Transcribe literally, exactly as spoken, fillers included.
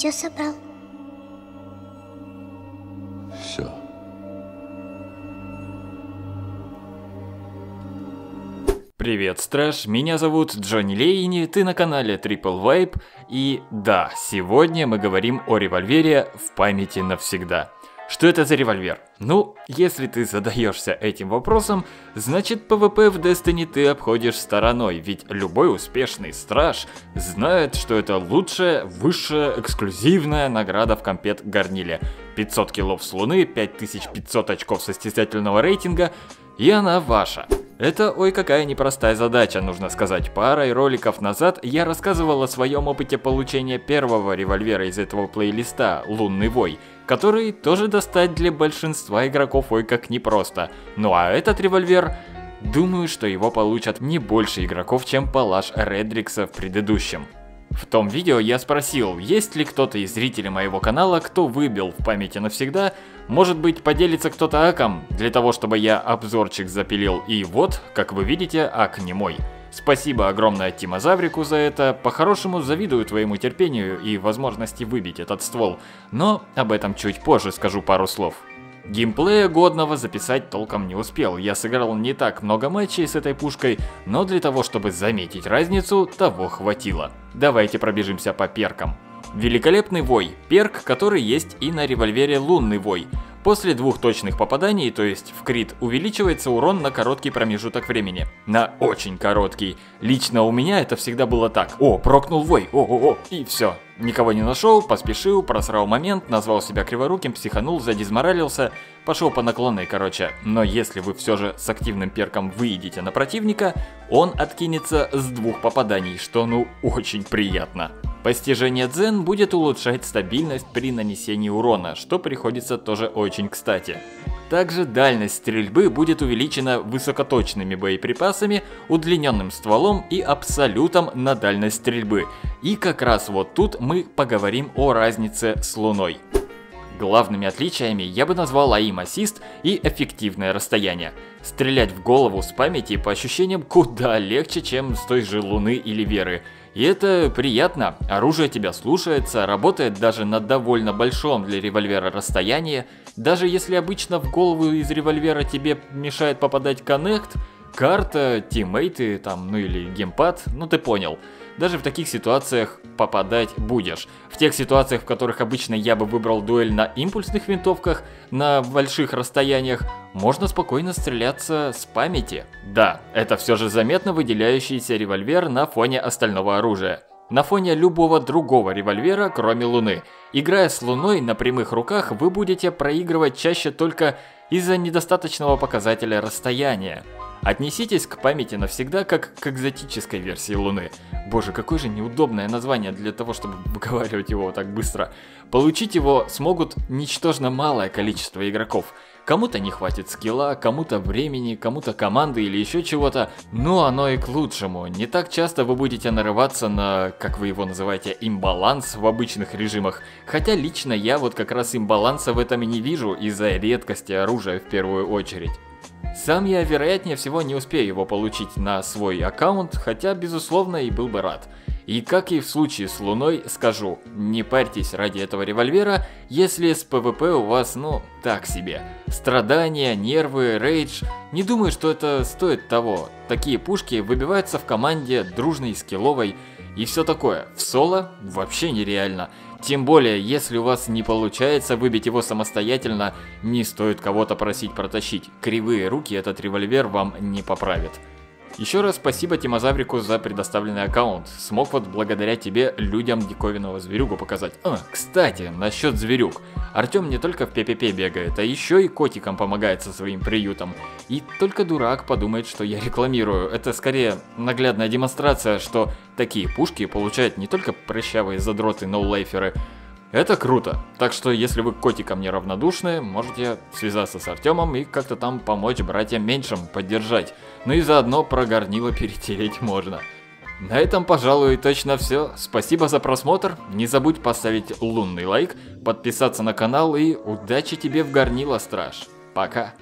Все собрал? Все. Привет, Страж, меня зовут Джонни Лейни, ты на канале Triplewipe, и да, сегодня мы говорим о револьвере в памяти навсегда. Что это за револьвер? Ну, если ты задаешься этим вопросом, значит ПВП в Destiny ты обходишь стороной, ведь любой успешный страж знает, что это лучшая, высшая, эксклюзивная награда в компет Горниле. пятьсот киллов с луны, пять тысяч пятьсот очков состязательного рейтинга, и она ваша. Это ой какая непростая задача, нужно сказать. Парой роликов назад я рассказывал о своем опыте получения первого револьвера из этого плейлиста «Лунный вой», который тоже достать для большинства игроков ой как непросто. Ну а этот револьвер, думаю, что его получат не больше игроков, чем Палаш Редрикса в предыдущем. В том видео я спросил, есть ли кто-то из зрителей моего канала, кто выбил в памяти навсегда, может быть поделится кто-то аком, для того чтобы я обзорчик запилил, и вот, как вы видите, ак не мой. Спасибо огромное Темазаврику за это, по-хорошему завидую твоему терпению и возможности выбить этот ствол, но об этом чуть позже скажу пару слов. Геймплея годного записать толком не успел, я сыграл не так много матчей с этой пушкой, но для того, чтобы заметить разницу, того хватило. Давайте пробежимся по перкам. Великолепный вой – перк, который есть и на револьвере «Лунный вой». После двух точных попаданий, то есть в крит, увеличивается урон на короткий промежуток времени. На очень короткий. Лично у меня это всегда было так. О, прокнул вой, о-о-о, и все. Никого не нашел, поспешил, просрал момент, назвал себя криворуким, психанул, задизморалился, пошел по наклонной, короче. Но если вы все же с активным перком выйдете на противника, он откинется с двух попаданий, что ну очень приятно. Постижение дзен будет улучшать стабильность при нанесении урона, что приходится тоже очень кстати. Также дальность стрельбы будет увеличена высокоточными боеприпасами, удлиненным стволом и абсолютом на дальность стрельбы. И как раз вот тут мы поговорим о разнице с луной. Главными отличиями я бы назвал аим-ассист и эффективное расстояние. Стрелять в голову с памяти по ощущениям куда легче, чем с той же луны или веры. И это приятно, оружие тебя слушается, работает даже на довольно большом для револьвера расстоянии. Даже если обычно в голову из револьвера тебе мешает попадать коннект, карта, тиммейты, там, ну или геймпад, ну ты понял. Даже в таких ситуациях попадать будешь. В тех ситуациях, в которых обычно я бы выбрал дуэль на импульсных винтовках, на больших расстояниях, можно спокойно стреляться с памяти. Да, это все же заметно выделяющийся револьвер на фоне остального оружия. На фоне любого другого револьвера, кроме луны. Играя с луной на прямых руках, вы будете проигрывать чаще только из-за недостаточного показателя расстояния. Отнеситесь к памяти навсегда как к экзотической версии Луны. Боже, какое же неудобное название для того, чтобы выговаривать его так быстро. Получить его смогут ничтожно малое количество игроков. Кому-то не хватит скилла, кому-то времени, кому-то команды или еще чего-то. Но оно и к лучшему. Не так часто вы будете нарываться на, как вы его называете, имбаланс в обычных режимах. Хотя лично я вот как раз имбаланса в этом и не вижу из-за редкости оружия в первую очередь. Сам я, вероятнее всего, не успею его получить на свой аккаунт, хотя, безусловно, и был бы рад. И как и в случае с Луной, скажу, не парьтесь ради этого револьвера, если с ПВП у вас, ну, так себе. Страдания, нервы, рейдж, не думаю, что это стоит того. Такие пушки выбиваются в команде, дружной, скилловой и все такое. В соло вообще нереально. Тем более, если у вас не получается выбить его самостоятельно, не стоит кого-то просить протащить. Кривые руки этот револьвер вам не поправит. Еще раз спасибо Темазаврику за предоставленный аккаунт. Смог вот благодаря тебе людям диковинного зверюгу показать. А, кстати, насчет зверюг. Артем не только в пи пи пи бегает, а еще и котикам помогает со своим приютом. И только дурак подумает, что я рекламирую. Это скорее наглядная демонстрация, что такие пушки получают не только прыщавые задроты ноулайферы. Это круто. Так что, если вы к котикам неравнодушны, можете связаться с Артемом и как-то там помочь братьям меньшим, поддержать. Ну и заодно про горнило перетереть можно. На этом, пожалуй, точно все. Спасибо за просмотр. Не забудь поставить лунный лайк, подписаться на канал и удачи тебе в горнило, Страж. Пока.